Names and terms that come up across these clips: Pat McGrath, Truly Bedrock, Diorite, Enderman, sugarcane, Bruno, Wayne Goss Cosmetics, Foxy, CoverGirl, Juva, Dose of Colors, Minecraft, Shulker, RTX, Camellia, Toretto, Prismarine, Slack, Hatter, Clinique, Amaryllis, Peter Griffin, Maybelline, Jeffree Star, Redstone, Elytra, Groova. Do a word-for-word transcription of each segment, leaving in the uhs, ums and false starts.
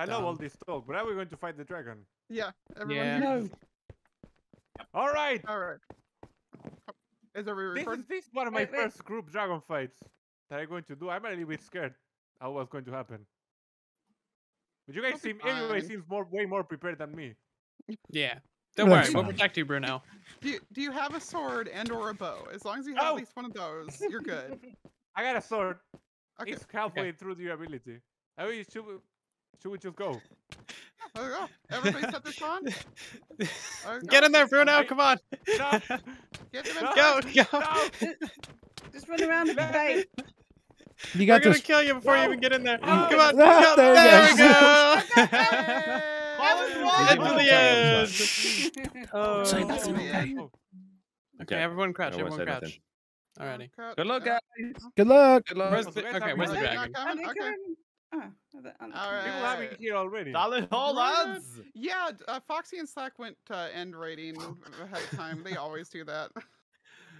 I love all this talk, but are we going to fight the dragon? Yeah, everyone yeah. knows. All right. All right. Is there a this, is, this is one of my wait, first wait. group dragon fights that I'm going to do. I'm a little bit scared how what's going to happen. But you guys seem, everybody seems more, way more prepared than me. Yeah. Don't worry, we'll protect you, Bruno. Do you, do you have a sword and or a bow? As long as you have oh. at least one of those, you're good. I got a sword. Okay. It's halfway okay. through the ability. I mean, should we, should we just go? There we go. Everybody set this on? Right, get in there, Bruno. Wait. Come on. No. Get them in go. Go. No. Just run around and fight. You got We're going to kill you before no. you even get in there. Oh. Come on. No, there, there we go. That really is. Oh, sorry, that's okay. Okay. okay, everyone crouch. Everyone crouch. Anything. Alrighty. Crouch. Good luck, guys. Good luck. Good luck. Where's the, okay, where's the dragon? Okay. okay. Oh, the, all right. People have it here already. Solid hole, lads. Yeah, uh, Foxy and Slack went uh, end raiding ahead of time. They always do that.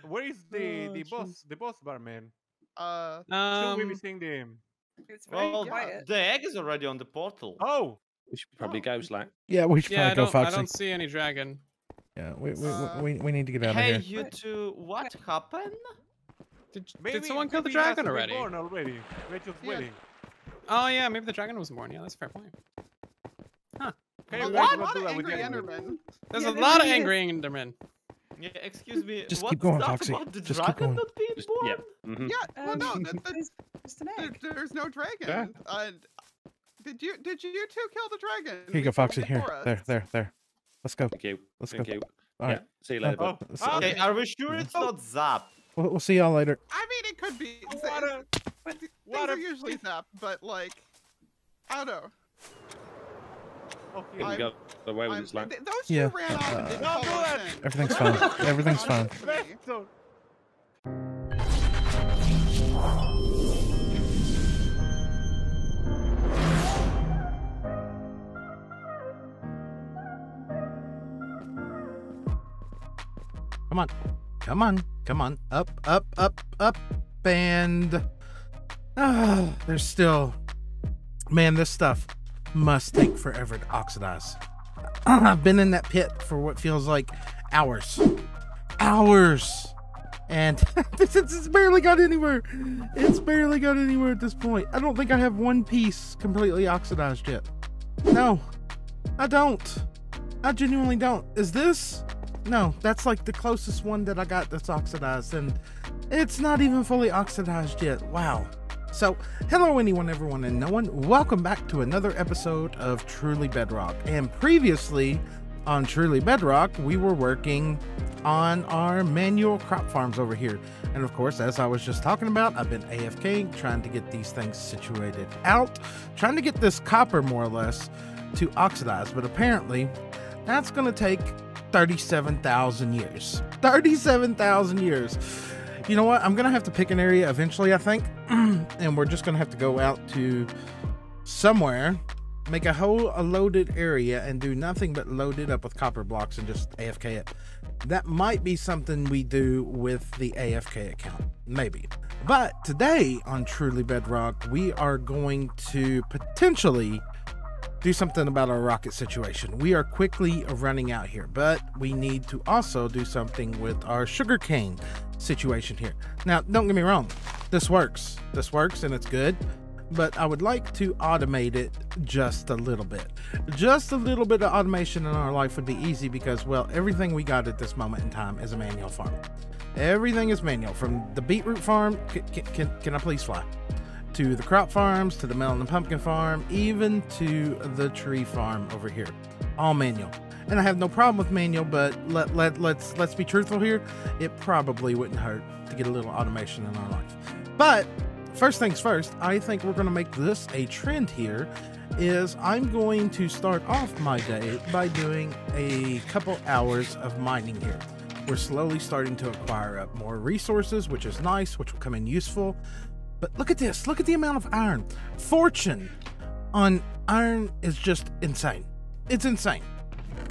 Where is the the oh, boss? The boss bar, man. Uh, um, should we be seeing the him? It's very well, quiet. The egg is already on the portal. Oh. We should probably oh. go, Slack. Yeah, we should yeah, probably go, Foxy. I don't see any dragon. Yeah, we we, uh, we, we need to get out hey, of here. Hey, you two, what happened? Did, did someone kill the dragon already? Born already. Rachel's yeah. waiting. Oh, yeah, maybe the dragon was born. Yeah, that's a fair point. Huh. Hey, a lot, lot of angry Endermen. There's yeah, a lot of angry Endermen. Yeah, excuse me. Just keep going, Foxy. The Just keep going. Just, yeah. Mm-hmm. yeah, well, no, that, that's, there, there's no dragon. Yeah. Uh, Did you did you two kill the dragon? Here you go, Foxy. Here, there, there, there. Let's go. Thank you. Let's Thank go. You. All right. Yeah. See you later. Oh. Oh. Okay. Are we sure it's oh. not Zap? We'll, we'll see y'all later. I mean, it could be. What a, but what things a, are usually Zap, but like, I don't know. Okay. I'm, got away with this line. Th those two yeah. ran out. Uh, and not that. Everything's fine. Everything's fine. Come on, come on, come on, up, up, up, up, and oh, there's still, man, this stuff must take forever to oxidize. I've been in that pit for what feels like hours, hours, and it's barely got anywhere. It's barely got anywhere at this point. I don't think I have one piece completely oxidized yet. No, I don't. I genuinely don't. Is this? No, that's like the closest one that I got that's oxidized, and it's not even fully oxidized yet. Wow. So, hello anyone, everyone, and no one. Welcome back to another episode of Truly Bedrock. And previously on Truly Bedrock, we were working on our manual crop farms over here. And of course, as I was just talking about, I've been A F K, trying to get these things situated out, trying to get this copper, more or less, to oxidize. But apparently, that's going to take thirty-seven thousand years. thirty-seven thousand years. You know what? I'm going to have to pick an area eventually, I think. And we're just going to have to go out to somewhere, make a whole a loaded area and do nothing but load it up with copper blocks and just A F K it. That might be something we do with the A F K account. Maybe. But today on Truly Bedrock, we are going to potentially do something about our rocket situation. We are quickly running out here, but we need to also do something with our sugarcane situation here. Now, don't get me wrong, this works. This works and it's good, but I would like to automate it just a little bit. Just a little bit of automation in our life would be easy because, well, everything we got at this moment in time is a manual farm. Everything is manual, from the beetroot farm, can, can, can I please fly? To the crop farms, to the melon and pumpkin farm, even to the tree farm over here. All manual. And I have no problem with manual, but let, let, let's, let's be truthful here. It probably wouldn't hurt to get a little automation in our life. But first things first, I think we're going to make this a trend here, is I'm going to start off my day by doing a couple hours of mining here. We're slowly starting to acquire up more resources, which is nice, which will come in useful. But look at this, look at the amount of iron. Fortune on iron is just insane. It's insane.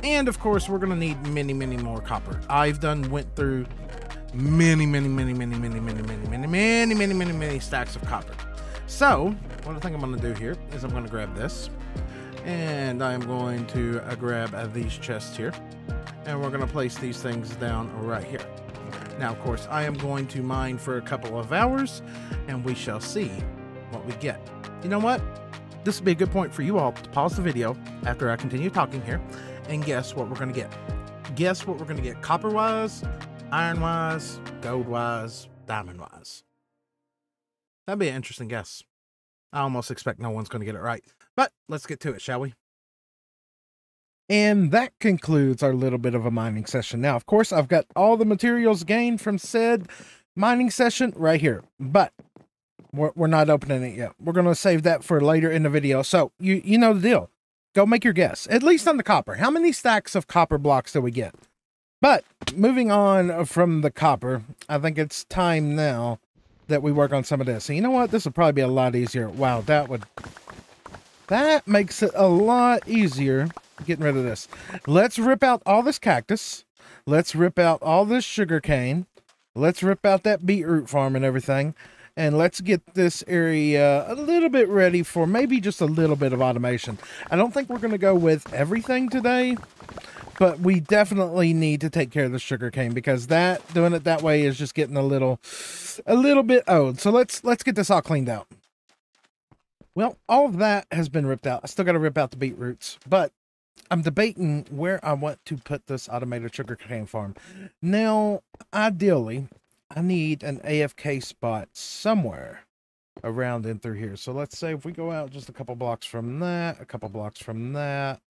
And of course, we're gonna need many, many more copper. I've done went through many, many, many, many, many, many, many, many, many, many, many, many stacks of copper. So what I think I'm gonna do here is I'm gonna grab this. And I'm going to uh, grab uh, these chests here. And we're going to place these things down right here. Now, of course, I am going to mine for a couple of hours, and we shall see what we get. You know what? This would be a good point for you all to pause the video after I continue talking here and guess what we're going to get. Guess what we're going to get copper-wise, iron-wise, gold-wise, diamond-wise. That'd be an interesting guess. I almost expect no one's going to get it right. But let's get to it, shall we? And that concludes our little bit of a mining session. Now, of course, I've got all the materials gained from said mining session right here. But we're, we're not opening it yet. We're going to save that for later in the video. So you, you know the deal. Go make your guess, at least on the copper. How many stacks of copper blocks do we get? But moving on from the copper, I think it's time now that we work on some of this. So you know what? This will probably be a lot easier. Wow, that would... That makes it a lot easier getting rid of this. Let's rip out all this cactus. Let's rip out all this sugar cane. Let's rip out that beetroot farm and everything. And let's get this area a little bit ready for maybe just a little bit of automation. I don't think we're going to go with everything today, but we definitely need to take care of the sugar cane because that doing it that way is just getting a little, a little bit old. So let's, let's get this all cleaned out. Well, all of that has been ripped out. I still got to rip out the beetroots, but I'm debating where I want to put this automated sugar cane farm. Now, ideally, I need an A F K spot somewhere around in through here. So let's say if we go out just a couple blocks from that, a couple blocks from that,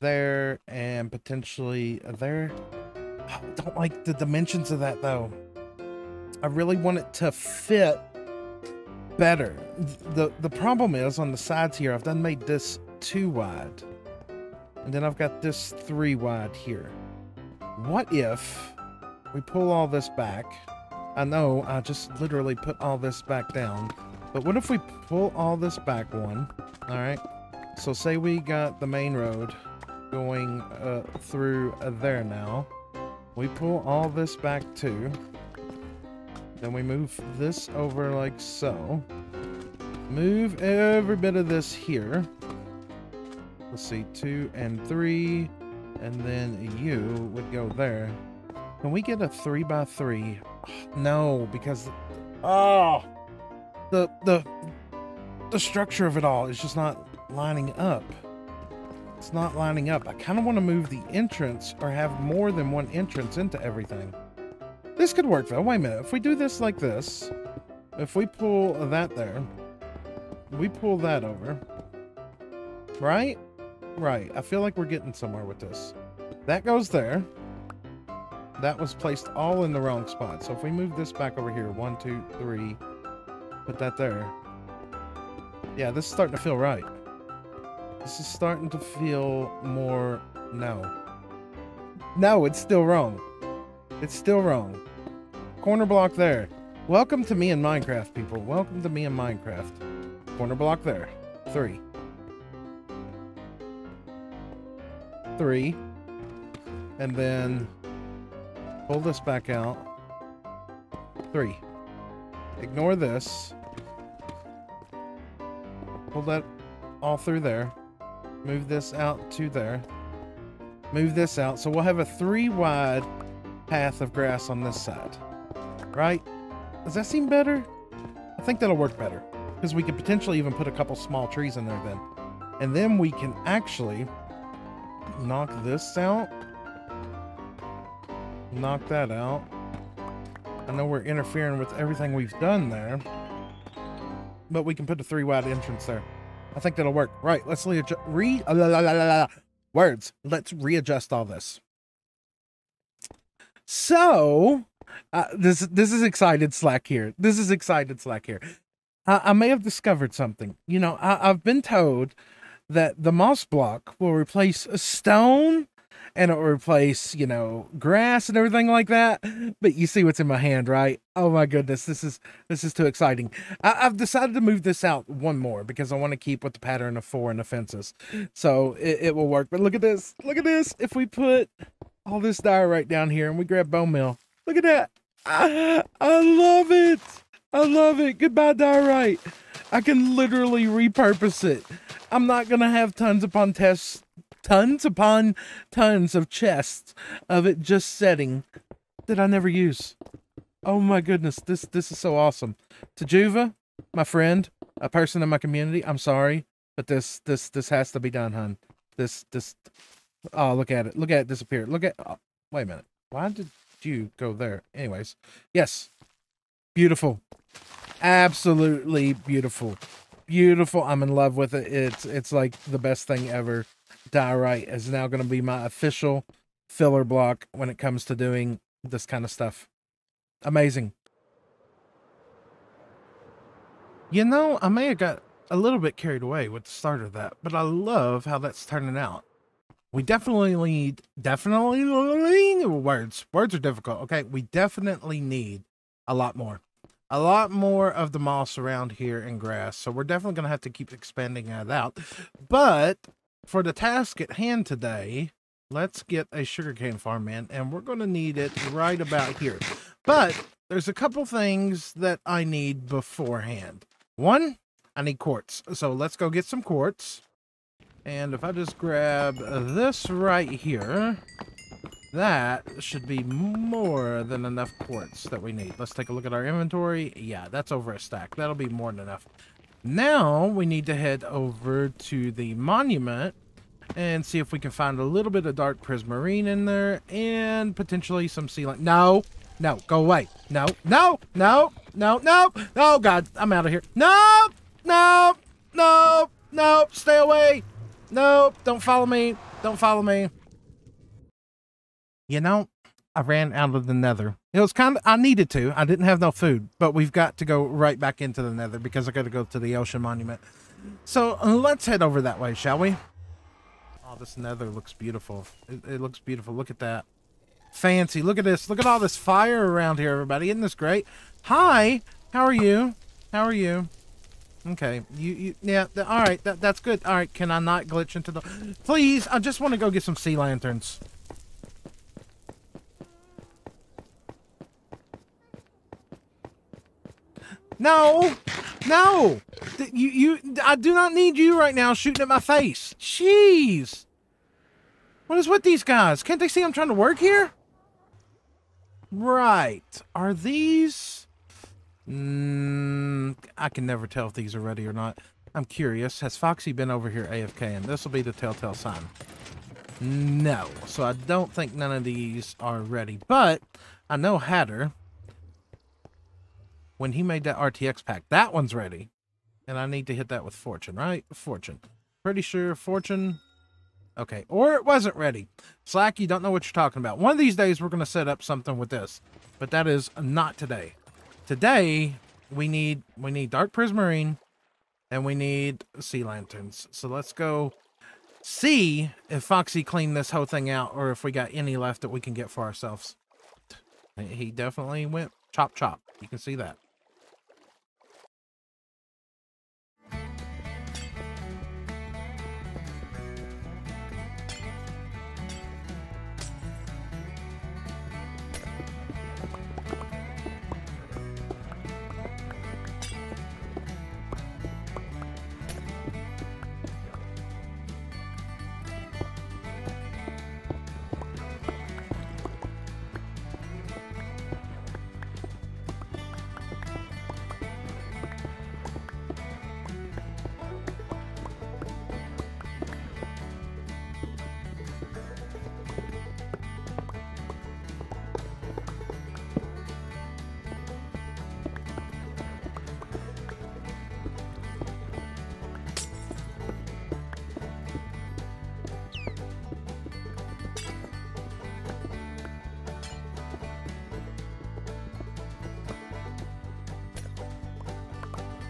there, and potentially there. I don't like the dimensions of that though. I really want it to fit better. The, the problem is on the sides here, I've done made this too wide. And then I've got this three wide here. What if we pull all this back? I know I just literally put all this back down, but what if we pull all this back one? All right, so say we got the main road going uh, through uh, there now. We pull all this back too. Then we move this over like so. Move every bit of this here. Let's see, two and three, and then you would go there. Can we get a three by three? No, because oh, the the the structure of it all is just not lining up. It's not lining up. I kind of want to move the entrance or have more than one entrance into everything. This could work though. Wait a minute. If we do this like this, if we pull that there, we pull that over, right? Right. I feel like we're getting somewhere with this. That goes there. That was placed all in the wrong spot. So if we move this back over here, one, two, three, put that there. Yeah, this is starting to feel right. This is starting to feel more, no. No, it's still wrong. It's still wrong. Corner block there. Welcome to me in Minecraft, people. Welcome to me in Minecraft. Corner block there. Three. Three. And then pull this back out. Three. Ignore this. Pull that all through there. Move this out to there. Move this out. So we'll have a three wide path of grass on this side. Right? Does that seem better? I think that'll work better. Because we could potentially even put a couple small trees in there then. And then we can actually knock this out. Knock that out. I know we're interfering with everything we've done there, but we can put a three wide entrance there. I think that'll work. Right, let's readjust. Re uh, la, la, la, la, la. Words. Let's readjust all this. So uh, this this is excited Slack here. This is excited Slack here. I, I may have discovered something. You know, I, I've been told that the moss block will replace a stone. And it'll replace, you know, grass and everything like that. But you see what's in my hand, right? Oh my goodness, this is this is too exciting. I, I've decided to move this out one more because I want to keep with the pattern of four and the fences. So it, it will work. But look at this. Look at this. If we put all this diorite down here and we grab bone meal. Look at that. I, I love it. I love it. Goodbye, diorite. I can literally repurpose it. I'm not gonna have tons upon tests, tons upon tons of chests of it just setting that I never use. Oh my goodness, this this is so awesome. To Juva, my friend, a person in my community, I'm sorry, but this this this has to be done, hun. This this. Oh, look at it! Look at it disappear! Look at. Oh, wait a minute. Why did you go there? Anyways, yes, beautiful, absolutely beautiful, beautiful. I'm in love with it. It's it's like the best thing ever. Diorite is now going to be my official filler block when it comes to doing this kind of stuff. Amazing. You know, I may have got a little bit carried away with the start of that, but I love how that's turning out. We definitely need, definitely, words, words are difficult, okay? We definitely need a lot more, a lot more of the moss around here and grass. So we're definitely going to have to keep expanding that out. But for the task at hand today, let's get a sugarcane farm in, and we're going to need it right about here. But there's a couple things that I need beforehand. One, I need quartz. So let's go get some quartz. And if I just grab this right here, that should be more than enough quartz that we need. Let's take a look at our inventory. Yeah, that's over a stack. That'll be more than enough. Now we need to head over to the monument and see if we can find a little bit of dark prismarine in there and potentially some sea lion. No, no, go away. No, no, no, no, no. Oh, God, I'm out of here. No, no, no, no, stay away. Nope, don't follow me. Don't follow me. You know, I ran out of the nether. It was kind of, I needed to. I didn't have no food, but we've got to go right back into the nether because I got to go to the ocean monument. So let's head over that way, shall we? Oh, this nether looks beautiful. It, it looks beautiful. Look at that. Fancy. Look at this. Look at all this fire around here, everybody. Isn't this great? Hi. How are you? How are you? Okay, you, you yeah, the, all right, that, that's good. All right, can I not glitch into the... Please, I just want to go get some sea lanterns. No, no, you, you, I do not need you right now shooting at my face. Jeez. What is with these guys? Can't they see I'm trying to work here? Right, are these... Mm, I can never tell if these are ready or not. I'm curious. Has Foxy been over here A F K? And this will be the telltale sign. No. So I don't think none of these are ready. But I know Hatter, when he made that R T X pack, that one's ready. And I need to hit that with Fortune, right? Fortune. Pretty sure Fortune... Okay, or it wasn't ready. Slack, you don't know what you're talking about. One of these days we're going to set up something with this. But that is not today. Today, we need we need dark prismarine, and we need sea lanterns. So let's go see if Foxy cleaned this whole thing out, or if we got any left that we can get for ourselves. He definitely went chop chop. You can see that.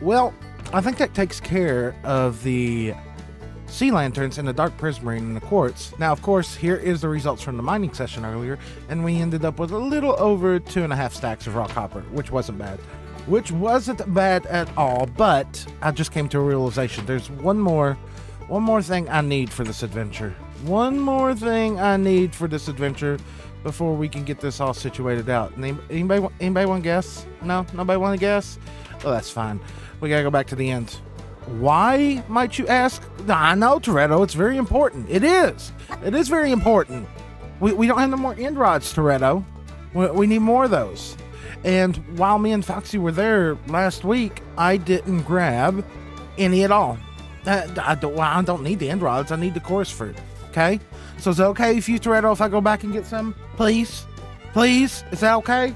Well, I think that takes care of the sea lanterns and the dark prismarine and the quartz. Now, of course, here is the results from the mining session earlier, and we ended up with a little over two and a half stacks of raw copper, which wasn't bad. Which wasn't bad at all, but I just came to a realization. There's one more, one more thing I need for this adventure. One more thing I need for this adventure before we can get this all situated out. Anybody, anybody want to guess? No? Nobody want to guess? Well, that's fine. We gotta go back to the end. Why, might you ask? I know, Toretto, it's very important. It is. It is very important. We, we don't have no more end rods, Toretto. We, we need more of those. And while me and Foxy were there last week, I didn't grab any at all. I, I, don't, well, I don't need the end rods. I need the coarse fruit, okay? So is it okay if you, Toretto, if I go back and get some? Please? Please? Is that okay?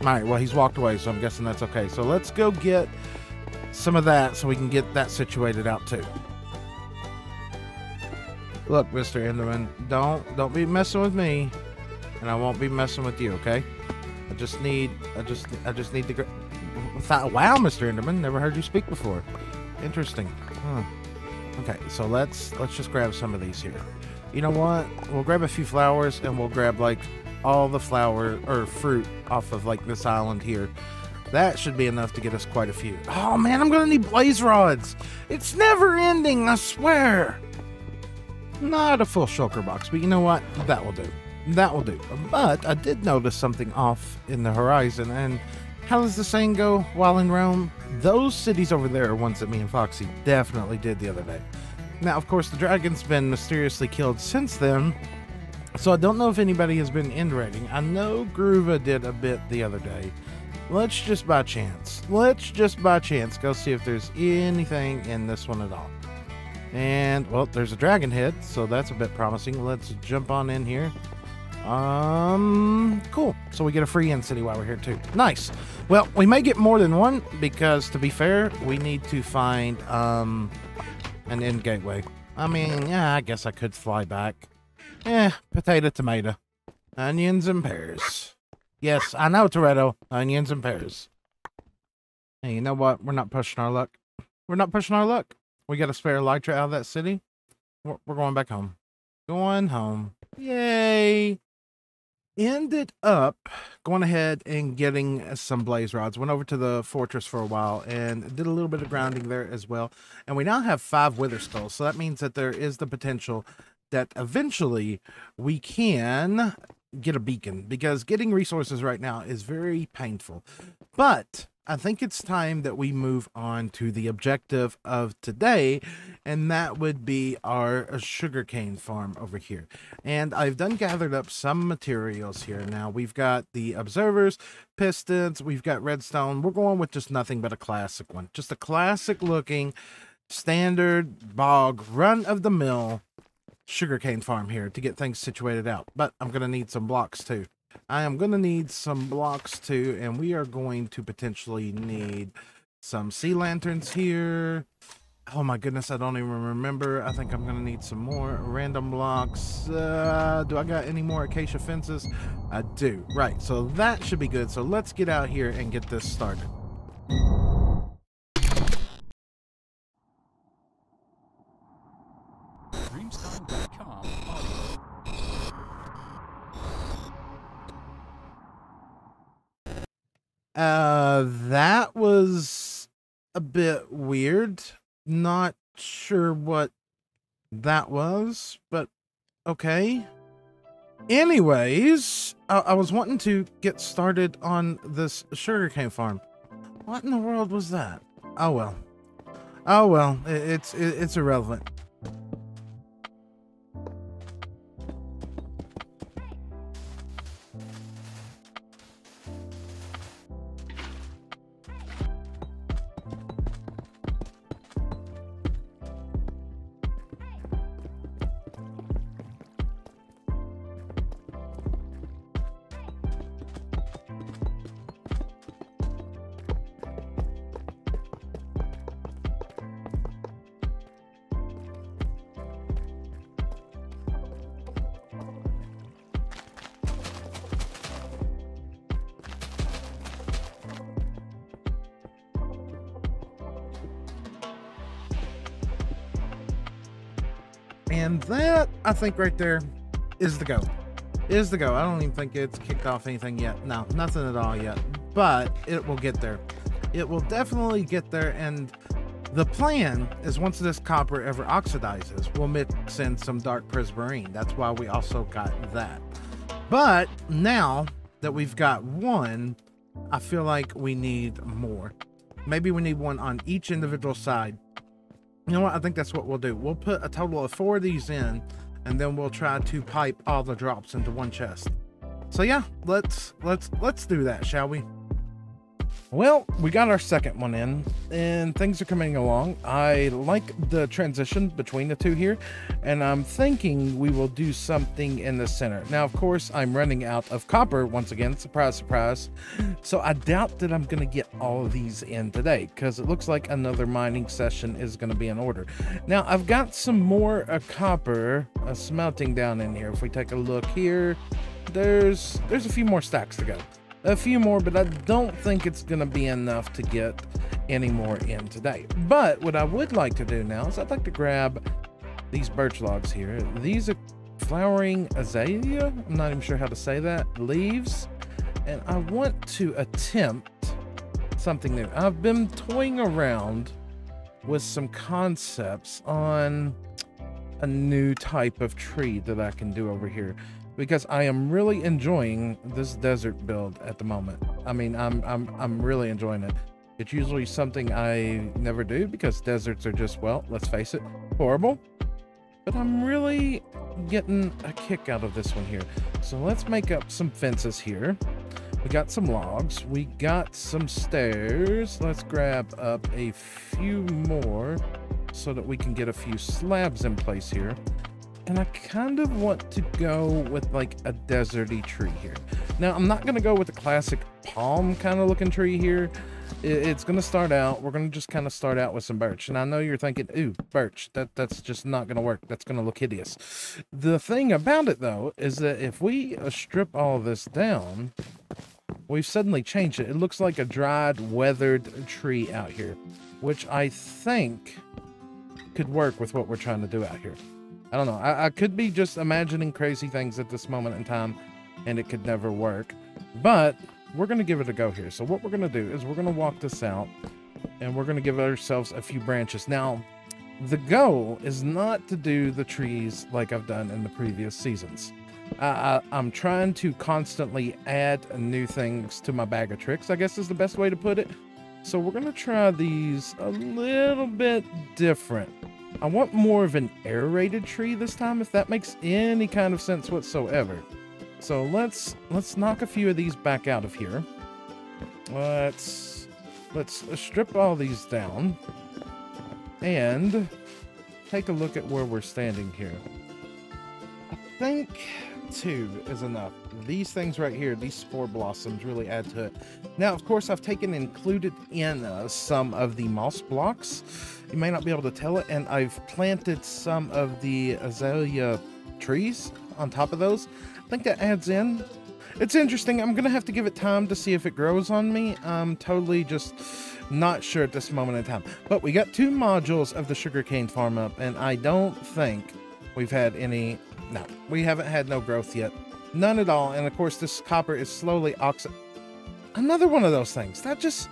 All right, well, he's walked away, so I'm guessing that's okay. So let's go get some of that so we can get that situated out too. Look, Mister Enderman, don't don't be messing with me, and I won't be messing with you, okay? I just need I just I just need to thought, wow, Mister Enderman, never heard you speak before. Interesting. Huh. Okay, so let's let's just grab some of these here. You know what? We'll grab a few flowers, and we'll grab like all the flower or fruit off of like this island here. That should be enough to get us quite a few. Oh man, I'm gonna need blaze rods. It's never ending, I swear. Not a full shulker box, but you know what? That will do. That will do. But I did notice something off in the horizon, and how does the saying go while in Rome? Those cities over there are ones that me and Foxy definitely did the other day. Now, of course, the dragon's been mysteriously killed since then, so I don't know if anybody has been end raiding. I know Groova did a bit the other day. Let's just by chance, let's just by chance go see if there's anything in this one at all. And, well, there's a dragon head, so that's a bit promising. Let's jump on in here. Um, cool. So we get a free end city while we're here, too. Nice. Well, we may get more than one, because, to be fair, we need to find, um, an end gateway. I mean, yeah, I guess I could fly back. Eh, potato, tomato. Onions and pears. Yes, I know, Toretto. Onions and pears. Hey, you know what? We're not pushing our luck. We're not pushing our luck. We got a spare Elytra out of that city. We're, we're going back home. Going home. Yay. Ended up going ahead and getting some blaze rods. Went over to the fortress for a while and did a little bit of grounding there as well. And we now have five wither skulls. So that means that there is the potential that eventually we can get a beacon, because getting resources right now is very painful. But I think it's time that we move on to the objective of today, and that would be our sugarcane farm over here. And I've done gathered up some materials here. Now we've got the observers, pistons, we've got redstone. We're going with just nothing but a classic one, just a classic looking standard bog run of the mill sugarcane farm here to get things situated out. But I'm going to need some blocks too. I am going to need some blocks too, and we are going to potentially need some sea lanterns here. Oh my goodness, I don't even remember. I think I'm going to need some more random blocks. Uh, do I got any more acacia fences? I do. Right, so that should be good. So let's get out here and get this started. Uh, that was a bit weird. Not sure what that was, but okay. Anyways, I, I was wanting to get started on this sugarcane farm. What in the world was that? Oh well. Oh well, it, it's, it, it's irrelevant. And that, I think right there, is the go. Is the go. I don't even think it's kicked off anything yet. No, nothing at all yet. But it will get there. It will definitely get there. And the plan is, once this copper ever oxidizes, we'll mix in some dark prismarine. That's why we also got that. But now that we've got one, I feel like we need more. Maybe we need one on each individual side You know what? I think that's what we'll do. We'll put a total of four of these in, and then we'll try to pipe all the drops into one chest. So yeah, let's let's let's do that, shall we? Well, we got our second one in, and things are coming along. I like the transition between the two here, and I'm thinking we will do something in the center. Now, of course, I'm running out of copper once again. Surprise, surprise. So I doubt that I'm going to get all of these in today, because it looks like another mining session is going to be in order. Now, I've got some more uh, copper uh, smelting down in here. If we take a look here, there's there's a few more stacks to go. A few more, but I don't think it's going to be enough to get any more in today. But what I would like to do now is I'd like to grab these birch logs here. These are flowering azalea. I'm not even sure how to say that. Leaves. And I want to attempt something new. I've been toying around with some concepts on a new type of tree that I can do over here, because I am really enjoying this desert build at the moment. I mean, I'm, I'm, I'm really enjoying it. It's usually something I never do because deserts are just, well, let's face it, horrible. But I'm really getting a kick out of this one here. So let's make up some fences here. We got some logs. We got some stairs. Let's grab up a few more so that we can get a few slabs in place here. And I kind of want to go with like a deserty tree here. Now, I'm not going to go with the classic palm kind of looking tree here. It's going to start out, we're going to just kind of start out with some birch. And I know you're thinking, ooh, birch, that, that's just not going to work. That's going to look hideous. The thing about it, though, is that if we strip all this down, we've suddenly changed it. It looks like a dried, weathered tree out here, which I think could work with what we're trying to do out here. I don't know. I, I could be just imagining crazy things at this moment in time, and it could never work. But we're going to give it a go here. So what we're going to do is we're going to walk this out, and we're going to give ourselves a few branches. Now, the goal is not to do the trees like I've done in the previous seasons. I, I, I'm trying to constantly add new things to my bag of tricks, I guess is the best way to put it. So we're going to try these a little bit different. I want more of an aerated tree this time, if that makes any kind of sense whatsoever. So let's let's knock a few of these back out of here. Let's let's strip all these down and take a look at where we're standing here. I think two is enough. These things right here, these spore blossoms really add to it. Now, of course, I've taken included in uh, some of the moss blocks. You may not be able to tell it, and I've planted some of the azalea trees on top of those. I think that adds in. It's interesting. I'm gonna have to give it time to see if it grows on me. I'm totally just not sure at this moment in time. But we got two modules of the sugarcane farm up, and I don't think we've had any. No, we haven't had no growth yet. None at all. And of course, this copper is slowly oxi- Another one of those things. That just...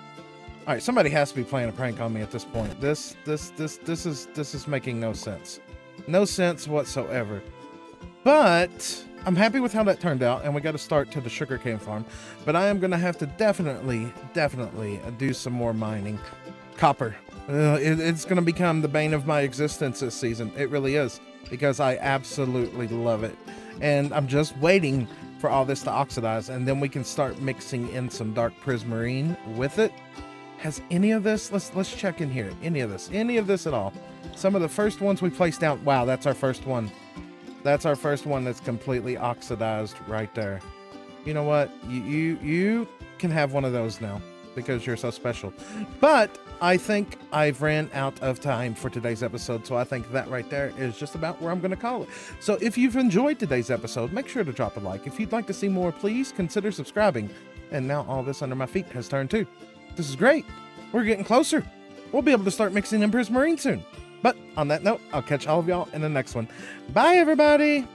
All right, somebody has to be playing a prank on me at this point. This, this, this, this is, this is making no sense. No sense whatsoever. But I'm happy with how that turned out, and we got to start to the sugarcane farm. But I am going to have to definitely, definitely do some more mining. Copper. Uh, it, it's going to become the bane of my existence this season. It really is. Because I absolutely love it. And I'm just waiting for all this to oxidize, and then we can start mixing in some dark prismarine with it. Has any of this, let's let's check in here, any of this, any of this at all? Some of the first ones we placed down, wow, that's our first one. That's our first one that's completely oxidized right there. You know what, you, you, you can have one of those now, because you're so special. But I think I've ran out of time for today's episode, so I think that right there is just about where I'm going to call it. So if you've enjoyed today's episode, make sure to drop a like. If you'd like to see more, please consider subscribing. And now all this under my feet has turned too. This is great. We're getting closer. We'll be able to start mixing in prismarine soon. But on that note, I'll catch all of y'all in the next one. Bye, everybody.